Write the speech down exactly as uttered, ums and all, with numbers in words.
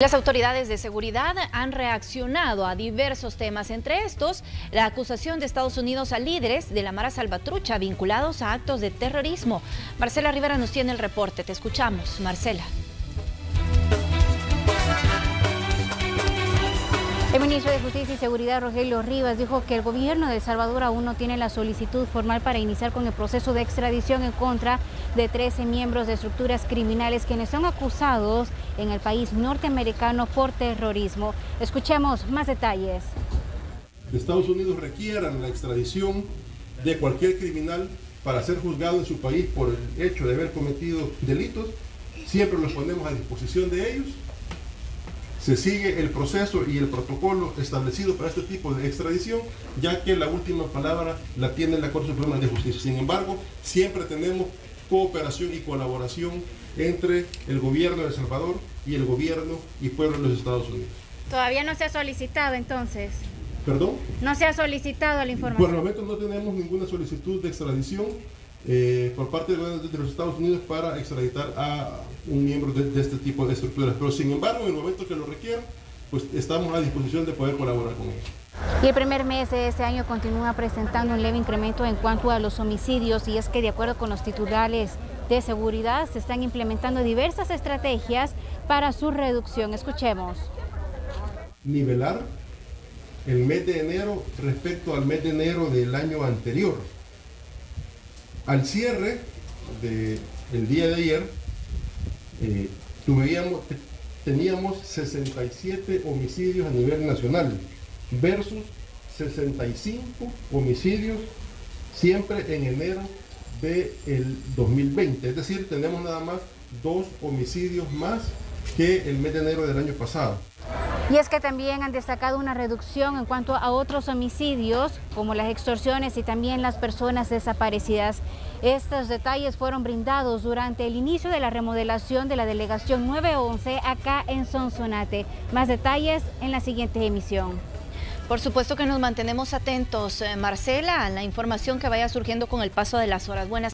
Las autoridades de seguridad han reaccionado a diversos temas, entre estos la acusación de Estados Unidos a líderes de la Mara Salvatrucha vinculados a actos de terrorismo. Marcela Rivera nos tiene el reporte, te escuchamos, Marcela. El ministro de Justicia y Seguridad, Rogelio Rivas, dijo que el gobierno de El Salvador aún no tiene la solicitud formal para iniciar con el proceso de extradición en contra de trece miembros de estructuras criminales quienes son acusados en el país norteamericano por terrorismo. Escuchemos más detalles. Estados Unidos requieran la extradición de cualquier criminal para ser juzgado en su país por el hecho de haber cometido delitos. Siempre los ponemos a disposición de ellos. Se sigue el proceso y el protocolo establecido para este tipo de extradición, ya que la última palabra la tiene la Corte Suprema de Justicia. Sin embargo, siempre tenemos cooperación y colaboración entre el gobierno de El Salvador y el gobierno y pueblo de los Estados Unidos. ¿Todavía no se ha solicitado entonces? ¿Perdón? ¿No se ha solicitado la información? Por el momento no tenemos ninguna solicitud de extradición Eh, por parte de los Estados Unidos para extraditar a un miembro de, de este tipo de estructuras, pero sin embargo en el momento que lo requieran, pues estamos a disposición de poder colaborar con ellos. Y el primer mes de este año continúa presentando un leve incremento en cuanto a los homicidios, y es que de acuerdo con los titulares de seguridad se están implementando diversas estrategias para su reducción. Escuchemos. Nivelar el mes de enero respecto al mes de enero del año anterior. Al cierre del de día de ayer, eh, tuvíamos, teníamos sesenta y siete homicidios a nivel nacional versus sesenta y cinco homicidios siempre en enero del dos mil veinte. Es decir, tenemos nada más dos homicidios más que el mes de enero del año pasado. Y es que también han destacado una reducción en cuanto a otros homicidios, como las extorsiones y también las personas desaparecidas. Estos detalles fueron brindados durante el inicio de la remodelación de la Delegación nueve once acá en Sonsonate. Más detalles en la siguiente emisión. Por supuesto que nos mantenemos atentos, Marcela, a la información que vaya surgiendo con el paso de las horas. Buenas